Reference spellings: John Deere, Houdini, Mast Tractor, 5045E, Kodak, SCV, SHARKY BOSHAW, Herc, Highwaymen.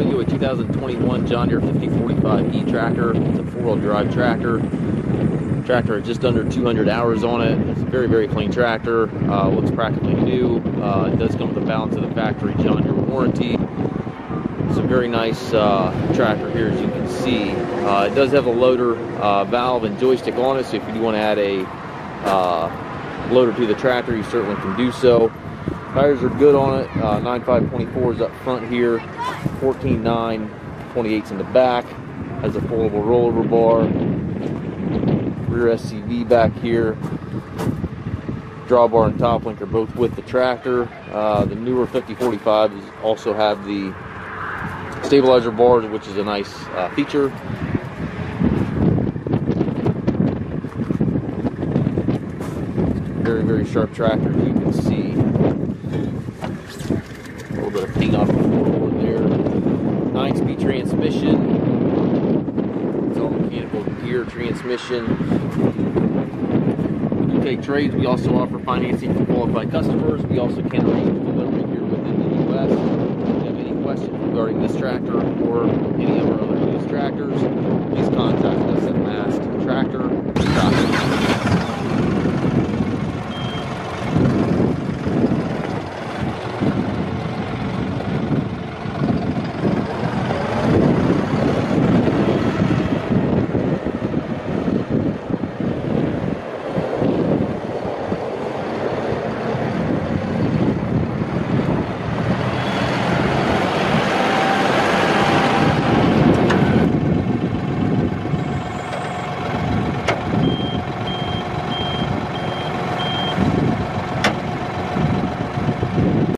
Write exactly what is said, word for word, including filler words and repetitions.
showing you a two thousand twenty-one John Deere fifty forty-five E tractor. It's a four-wheel drive tractor. The tractor has just under two hundred hours on it. It's a very, very clean tractor. Uh, looks practically new. Uh, it does come with a balance of the factory John Deere warranty. It's a very nice uh, tractor here, as you can see. Uh, it does have a loader, uh, valve, and joystick on it, so if you do want to add a uh, loader to the tractor, you certainly can do so. Tires are good on it. Uh, nine five twenty-four is up front here, fourteen nine twenty-eight's in the back, has a foldable rollover bar, rear S C V back here, drawbar and top link are both with the tractor. Uh, the newer fifty forty-fives also have the stabilizer bars, which is a nice uh, feature. Very, very sharp tractor, as you can see. A little bit of paint off the floorboard there. nine-speed transmission. It's all mechanical gear transmission. We do take trades. We also offer financing for qualified customers. We also can arrange delivery here within the U S If you have any questions regarding this tractor or any of our other used tractors, please contact us at Mast Tractor.